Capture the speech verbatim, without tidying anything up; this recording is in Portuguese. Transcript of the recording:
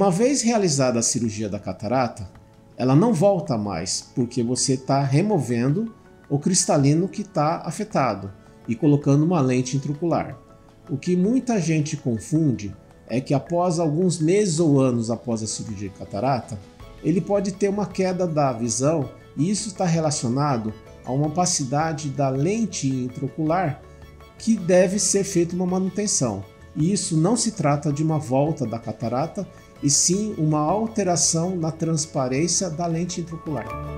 Uma vez realizada a cirurgia da catarata, ela não volta mais, porque você está removendo o cristalino que está afetado e colocando uma lente intraocular. O que muita gente confunde é que após alguns meses ou anos após a cirurgia de catarata, ele pode ter uma queda da visão, e isso está relacionado a uma opacidade da lente intraocular que deve ser feita uma manutenção. E isso não se trata de uma volta da catarata, e sim uma alteração na transparência da lente intraocular.